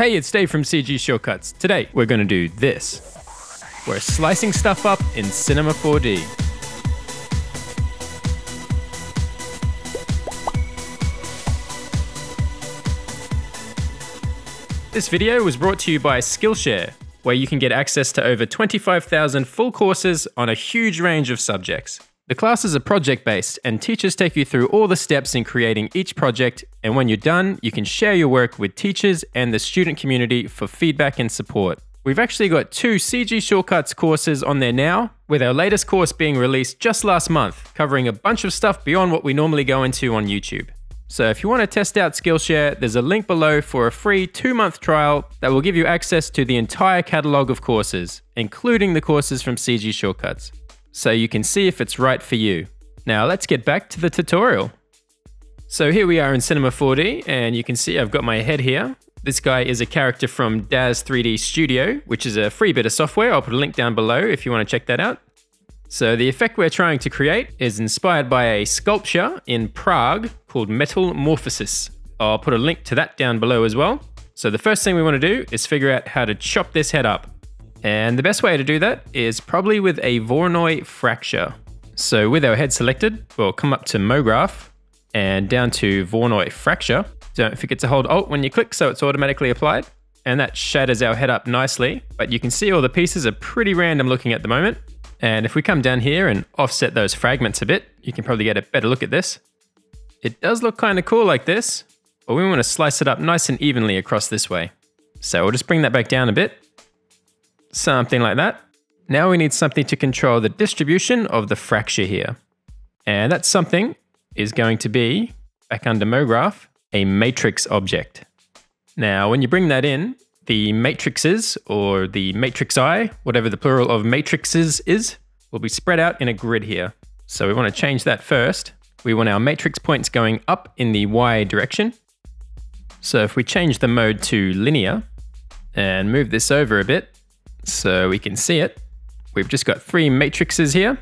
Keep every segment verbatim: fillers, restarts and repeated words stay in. Hey, it's Dave from C G Shortcuts. Today, we're gonna do this. We're slicing stuff up in Cinema four D. This video was brought to you by Skillshare, where you can get access to over twenty-five thousand full courses on a huge range of subjects. The classes are project-based, and teachers take you through all the steps in creating each project, and when you're done, you can share your work with teachers and the student community for feedback and support. We've actually got two C G Shortcuts courses on there now, with our latest course being released just last month, covering a bunch of stuff beyond what we normally go into on YouTube. So if you want to test out Skillshare, there's a link below for a free two-month trial that will give you access to the entire catalog of courses, including the courses from C G Shortcuts, so you can see if it's right for you. Now let's get back to the tutorial. So here we are in Cinema four D, and you can see I've got my head here. This guy is a character from Daz three D Studio, which is a free bit of software. I'll put a link down below if you want to check that out. So the effect we're trying to create is inspired by a sculpture in Prague called Metal Morphosis. I'll put a link to that down below as well. So the first thing we want to do is figure out how to chop this head up. And the best way to do that is probably with a Voronoi Fracture. So with our head selected, we'll come up to MoGraph and down to Voronoi Fracture. Don't forget to hold Alt when you click so it's automatically applied. And that shatters our head up nicely. But you can see all the pieces are pretty random looking at the moment. And if we come down here and offset those fragments a bit, you can probably get a better look at this. It does look kind of cool like this, but we want to slice it up nice and evenly across this way. So we'll just bring that back down a bit. Something like that. Now we need something to control the distribution of the fracture here. And that something is going to be, back under MoGraph, a matrix object. Now, when you bring that in, the matrices, or the matrixi, whatever the plural of matrices is, will be spread out in a grid here. So we want to change that first. We want our matrix points going up in the Y direction. So if we change the mode to linear and move this over a bit, so we can see it. We've just got three matrices here.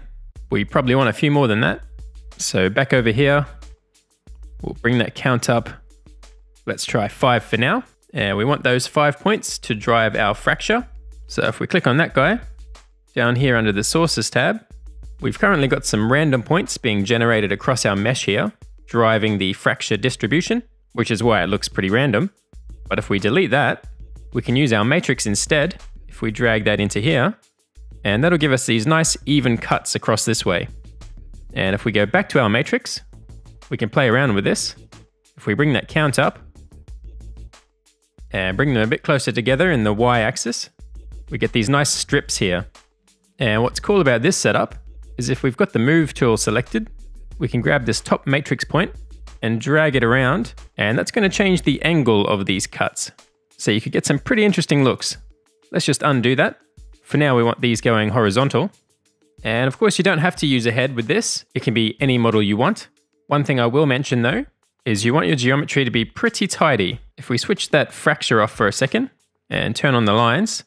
We probably want a few more than that. So back over here, we'll bring that count up. Let's try five for now. And we want those five points to drive our fracture. So if we click on that guy, down here under the sources tab, we've currently got some random points being generated across our mesh here, driving the fracture distribution, which is why it looks pretty random. But if we delete that, we can use our matrix instead. If we drag that into here, and that'll give us these nice even cuts across this way. And if we go back to our matrix, we can play around with this. If we bring that count up and bring them a bit closer together in the Y-axis, we get these nice strips here. And what's cool about this setup is if we've got the move tool selected, we can grab this top matrix point and drag it around, and that's going to change the angle of these cuts. So you could get some pretty interesting looks. Let's just undo that. For now, we want these going horizontal. And of course, you don't have to use a head with this. It can be any model you want. One thing I will mention though, is you want your geometry to be pretty tidy. If we switch that fracture off for a second and turn on the lines,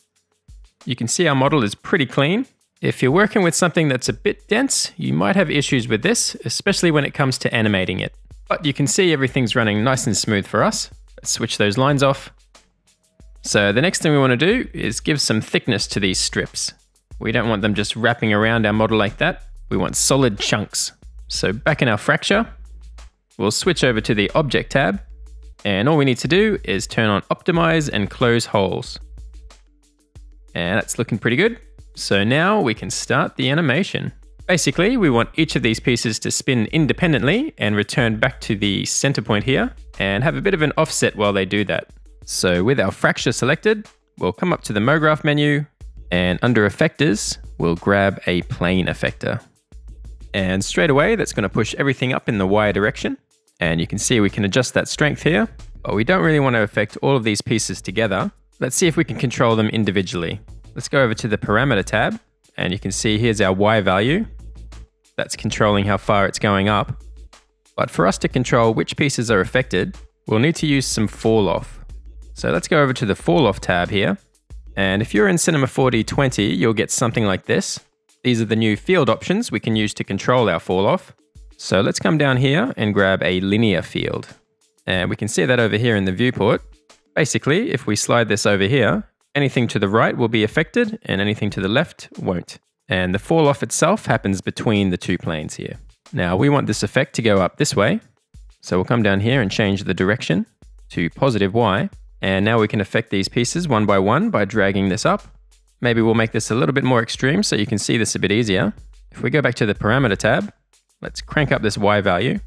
you can see our model is pretty clean. If you're working with something that's a bit dense, you might have issues with this, especially when it comes to animating it. But you can see everything's running nice and smooth for us. Let's switch those lines off. So the next thing we want to do is give some thickness to these strips. We don't want them just wrapping around our model like that. We want solid chunks. So back in our fracture, we'll switch over to the object tab, and all we need to do is turn on optimize and close holes. And that's looking pretty good. So now we can start the animation. Basically, we want each of these pieces to spin independently and return back to the center point here and have a bit of an offset while they do that. So with our fracture selected, we'll come up to the MoGraph menu, and under effectors, we'll grab a plane effector. And straight away, that's going to push everything up in the Y direction. And you can see we can adjust that strength here, but we don't really want to affect all of these pieces together. Let's see if we can control them individually. Let's go over to the parameter tab, and you can see here's our Y value. That's controlling how far it's going up. But for us to control which pieces are affected, we'll need to use some fall off. So let's go over to the fall off tab here. And if you're in Cinema four D twenty, you'll get something like this. These are the new field options we can use to control our fall off. So let's come down here and grab a linear field. And we can see that over here in the viewport. Basically, if we slide this over here, anything to the right will be affected and anything to the left won't. And the fall off itself happens between the two planes here. Now we want this effect to go up this way. So we'll come down here and change the direction to positive Y. And now we can affect these pieces one by one by dragging this up. Maybe we'll make this a little bit more extreme so you can see this a bit easier. If we go back to the parameter tab, let's crank up this Y value.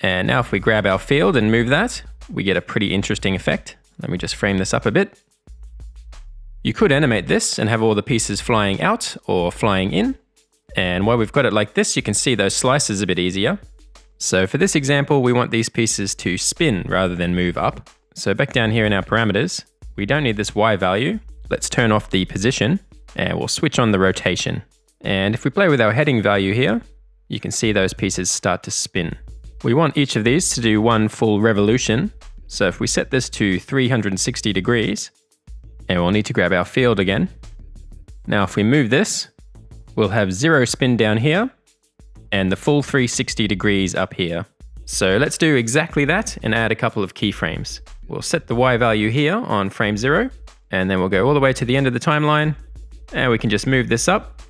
And now if we grab our field and move that, we get a pretty interesting effect. Let me just frame this up a bit. You could animate this and have all the pieces flying out or flying in. And while we've got it like this, you can see those slices a bit easier. So for this example, we want these pieces to spin rather than move up. So back down here in our parameters, we don't need this Y value. Let's turn off the position and we'll switch on the rotation. And if we play with our heading value here, you can see those pieces start to spin. We want each of these to do one full revolution. So if we set this to three hundred sixty degrees, and we'll need to grab our field again. Now if we move this, we'll have zero spin down here and the full three hundred sixty degrees up here. So let's do exactly that and add a couple of keyframes. We'll set the Y value here on frame zero, and then we'll go all the way to the end of the timeline, and we can just move this up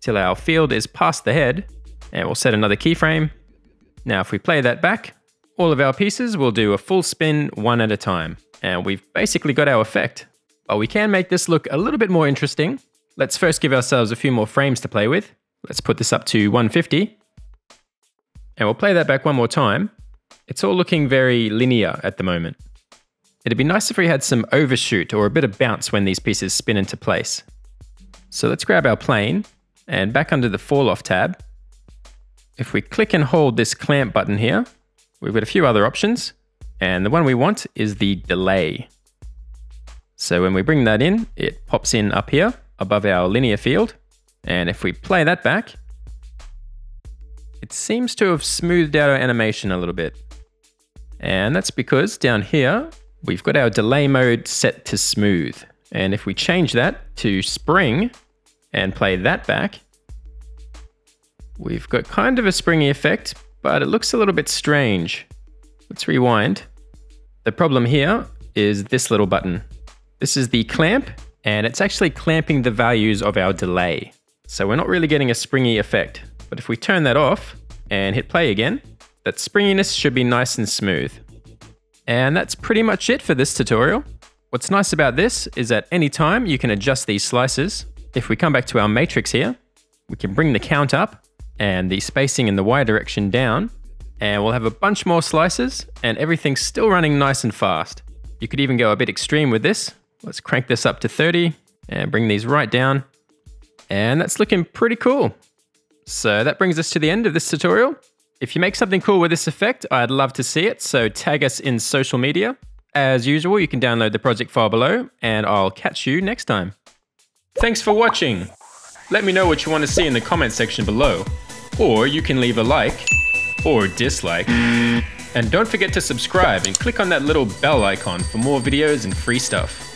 till our field is past the head, and we'll set another keyframe. Now if we play that back, all of our pieces will do a full spin one at a time, and we've basically got our effect. But we can make this look a little bit more interesting. Let's first give ourselves a few more frames to play with. Let's put this up to one fifty, and we'll play that back one more time. It's all looking very linear at the moment. It'd be nice if we had some overshoot or a bit of bounce when these pieces spin into place. So let's grab our plane and back under the fall off tab. If we click and hold this clamp button here, we've got a few other options, and the one we want is the delay. So when we bring that in, it pops in up here above our linear field. And if we play that back, it seems to have smoothed out our animation a little bit. And that's because down here, we've got our delay mode set to smooth. And if we change that to spring and play that back, we've got kind of a springy effect, but it looks a little bit strange. Let's rewind. The problem here is this little button. This is the clamp, and it's actually clamping the values of our delay. So we're not really getting a springy effect. But if we turn that off and hit play again, that springiness should be nice and smooth. And that's pretty much it for this tutorial. What's nice about this is at any time you can adjust these slices. If we come back to our matrix here, we can bring the count up and the spacing in the Y direction down, and we'll have a bunch more slices and everything's still running nice and fast. You could even go a bit extreme with this. Let's crank this up to thirty and bring these right down. And that's looking pretty cool. So that brings us to the end of this tutorial. If you make something cool with this effect, I'd love to see it, so tag us in social media. As usual, you can download the project file below, and I'll catch you next time. Thanks for watching. Let me know what you want to see in the comment section below, or you can leave a like or dislike. And don't forget to subscribe and click on that little bell icon for more videos and free stuff.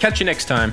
Catch you next time.